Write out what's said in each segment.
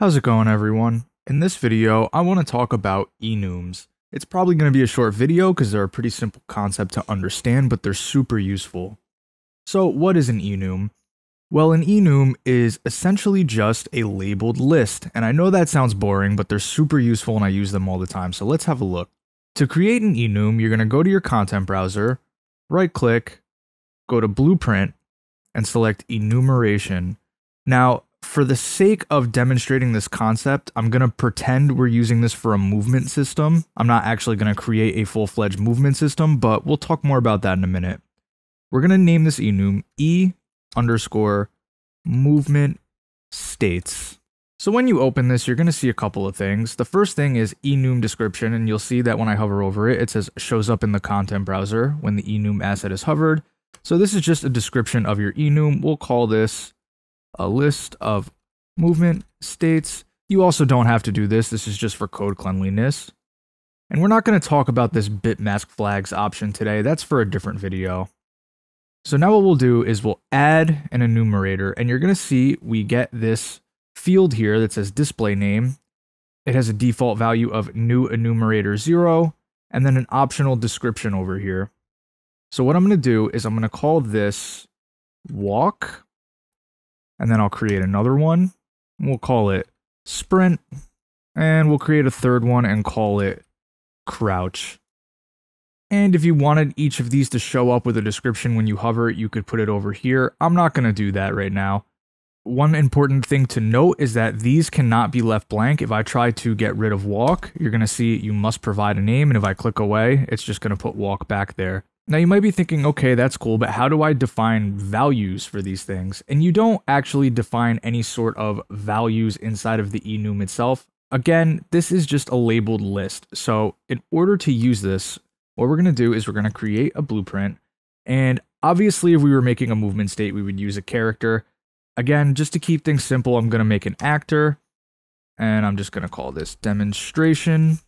How's it going, everyone? In this video, I want to talk about enums. It's probably going to be a short video because they're a pretty simple concept to understand, but they're super useful. So what is an enum? Well, an enum is essentially just a labeled list, and I know that sounds boring, but they're super useful and I use them all the time, so let's have a look. To create an enum, you're going to go to your content browser, right-click, go to Blueprint, and select Enumeration. Now, for the sake of demonstrating this concept, I'm going to pretend we're using this for a movement system. I'm not actually going to create a full-fledged movement system, but we'll talk more about that in a minute. We're going to name this enum E_movement_states. So when you open this, you're going to see a couple of things. The first thing is enum description, and you'll see that when I hover over it, it says shows up in the content browser when the enum asset is hovered. So this is just a description of your enum. We'll call this a list of movement states. You also don't have to do this. This is just for code cleanliness. And we're not going to talk about this bit mask flags option today. That's for a different video. So now what we'll do is we'll add an enumerator, and you're going to see we get this field here that says display name. It has a default value of new enumerator 0, and then an optional description over here. So what I'm going to do is I'm going to call this walk. And then I'll create another one, we'll call it sprint, and we'll create a third one and call it crouch. And if you wanted each of these to show up with a description when you hover it, you could put it over here. I'm not going to do that right now. One important thing to note is that these cannot be left blank. If I try to get rid of walk, you're going to see you must provide a name, and if I click away, it's just going to put walk back there. Now you might be thinking, okay, that's cool, but how do I define values for these things? And you don't actually define any sort of values inside of the enum itself. Again, this is just a labeled list. So in order to use this, what we're going to do is we're going to create a blueprint. And obviously, if we were making a movement state, we would use a character. Again, just to keep things simple, I'm going to make an actor. And I'm just going to call this demonstration.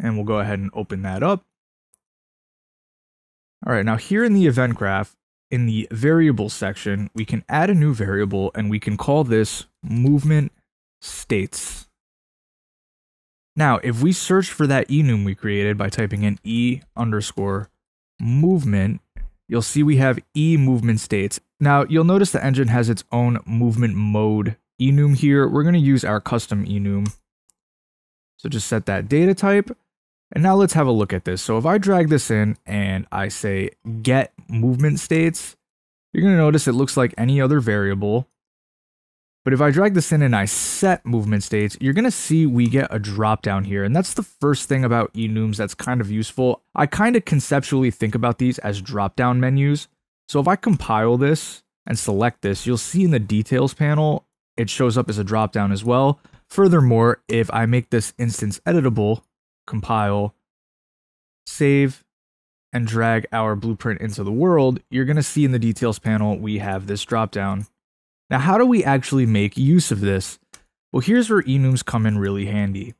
And we'll go ahead and open that up. All right, now here in the event graph, in the variable section, we can add a new variable and we can call this movement states. Now, if we search for that enum we created by typing in E_movement, you'll see we have E_movement_states. Now, you'll notice the engine has its own movement mode enum here. We're going to use our custom enum. So just set that data type. And now let's have a look at this. So if I drag this in and I say get movement states, you're going to notice it looks like any other variable. But if I drag this in and I set movement states, you're going to see we get a drop down here. And that's the first thing about enums that's kind of useful. I kind of conceptually think about these as drop down menus. So if I compile this and select this, you'll see in the details panel, it shows up as a drop down as well. Furthermore, if I make this instance editable, compile, save, and drag our blueprint into the world, you're going to see in the details panel we have this dropdown. Now, how do we actually make use of this? Well, here's where enums come in really handy.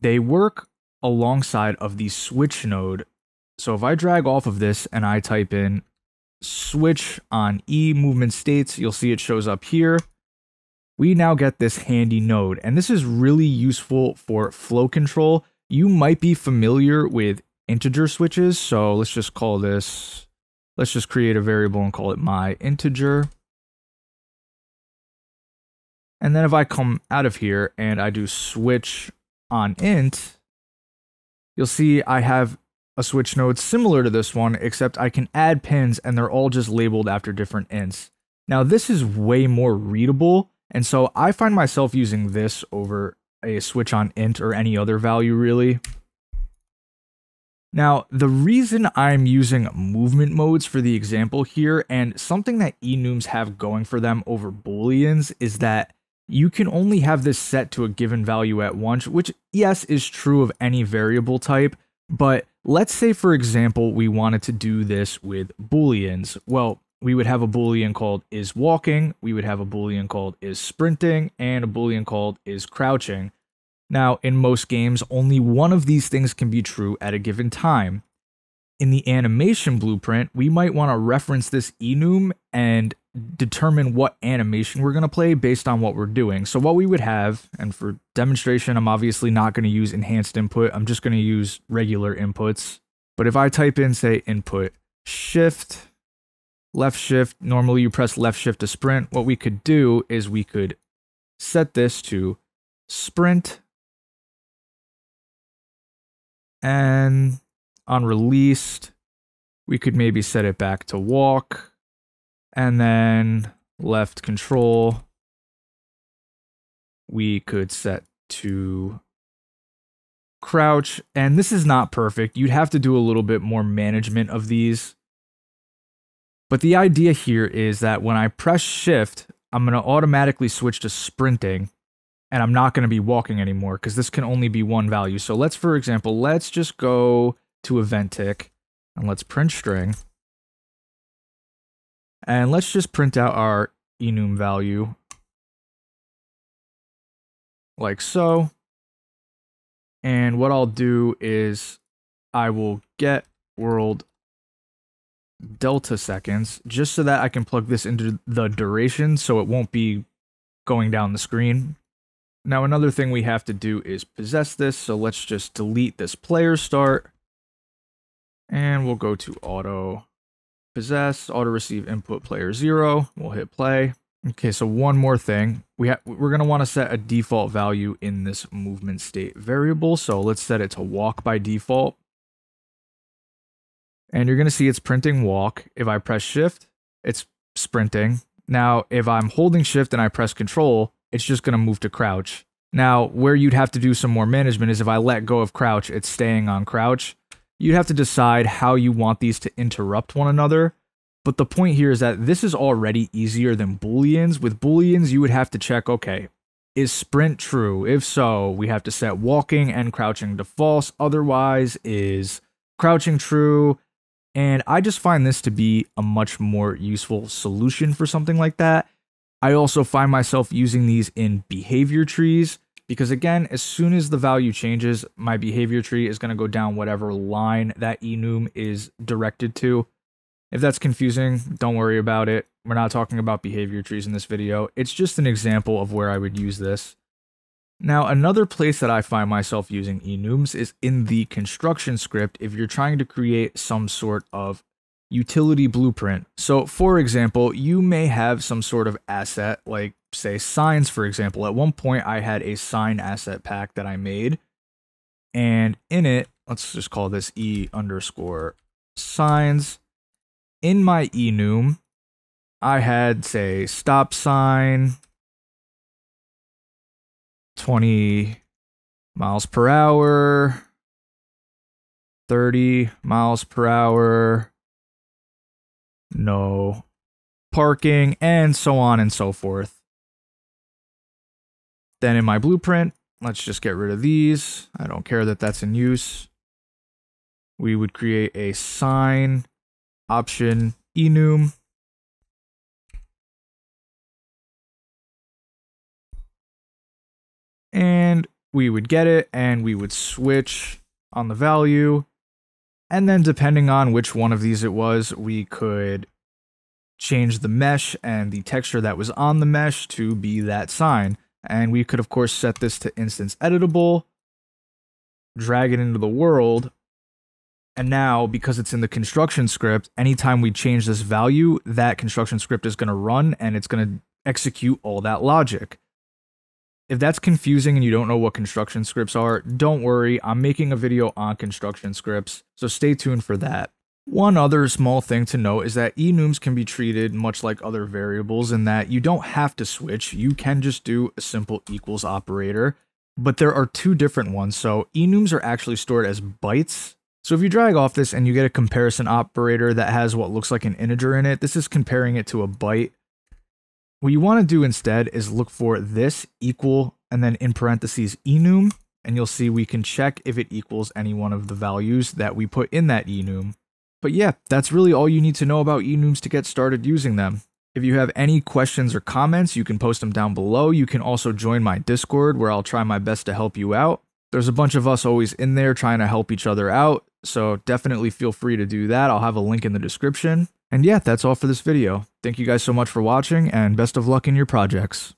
They work alongside of the switch node. So if I drag off of this and I type in switch on E_movement_states, you'll see it shows up here. We now get this handy node, and this is really useful for flow control. You might be familiar with integer switches, so let's just call this, let's just create a variable and call it my integer. And then if I come out of here and I do switch on int, you'll see I have a switch node similar to this one, except I can add pins and they're all just labeled after different ints. Now this is way more readable, and so I find myself using this over a switch on int or any other value really. Now, the reason I'm using movement modes for the example here, and something that enums have going for them over booleans, is that you can only have this set to a given value at once, which yes, is true of any variable type. But let's say, for example, we wanted to do this with booleans. Well, we would have a boolean called is walking, we would have a boolean called is sprinting, and a boolean called is crouching. Now, in most games, only one of these things can be true at a given time. in the animation blueprint, we might want to reference this enum and determine what animation we're going to play based on what we're doing. So what we would have, and for demonstration, I'm obviously not going to use enhanced input. I'm just going to use regular inputs. But if I type in, say, input shift, left shift, normally you press left shift to sprint. What we could do is we could set this to sprint. And on released, we could maybe set it back to walk. And then left control, we could set to crouch. And this is not perfect. You'd have to do a little bit more management of these. But the idea here is that when I press shift, I'm going to automatically switch to sprinting. And I'm not going to be walking anymore because this can only be one value. So let's, for example, let's just go to event tick and let's print string. And let's just print out our enum value like so. And what I'll do is I will get world delta seconds just so that I can plug this into the duration so it won't be going down the screen. Now, another thing we have to do is possess this. So let's just delete this player start. And we'll go to auto. Possess, auto receive input player 0. We'll hit play. Okay, so one more thing. We're going to want to set a default value in this movement state variable. So let's set it to walk by default. And you're going to see it's printing walk. If I press shift, it's sprinting. Now, if I'm holding shift and I press control, it's just going to move to crouch. Now, where you'd have to do some more management is if I let go of crouch, it's staying on crouch. You'd have to decide how you want these to interrupt one another. But the point here is that this is already easier than Booleans. With Booleans, you would have to check, okay, is sprint true? If so, we have to set walking and crouching to false. Otherwise, is crouching true? And I just find this to be a much more useful solution for something like that. I also find myself using these in behavior trees. Because again, as soon as the value changes, my behavior tree is going to go down whatever line that enum is directed to. If that's confusing, don't worry about it. We're not talking about behavior trees in this video. It's just an example of where I would use this. Now, another place that I find myself using enums is in the construction script if you're trying to create some sort of utility blueprint. So, for example, you may have some sort of asset like, say, signs, for example. At one point, I had a sign asset pack that I made. And in it, let's just call this E_signs. In my enum, I had, say, stop sign, 20 miles per hour, 30 miles per hour, no parking, and so on and so forth. Then in my blueprint, let's just get rid of these. I don't care that that's in use. We would create a sign option enum. And we would get it and we would switch on the value. And then depending on which one of these it was, we could change the mesh and the texture that was on the mesh to be that sign. And we could, of course, set this to instance editable, drag it into the world. And now, because it's in the construction script, anytime we change this value, that construction script is going to run and it's going to execute all that logic. If that's confusing and you don't know what construction scripts are, don't worry, I'm making a video on construction scripts, so stay tuned for that. One other small thing to note is that enums can be treated much like other variables in that you don't have to switch, you can just do a simple equals operator, but there are two different ones, so enums are actually stored as bytes. So if you drag off this and you get a comparison operator that has what looks like an integer in it, this is comparing it to a byte. What you want to do instead is look for this equal and then in parentheses enum, and you'll see we can check if it equals any one of the values that we put in that enum. But yeah, that's really all you need to know about enums to get started using them. If you have any questions or comments, you can post them down below. You can also join my Discord where I'll try my best to help you out. There's a bunch of us always in there trying to help each other out. So definitely feel free to do that. I'll have a link in the description. And yeah, that's all for this video. Thank you guys so much for watching, and best of luck in your projects.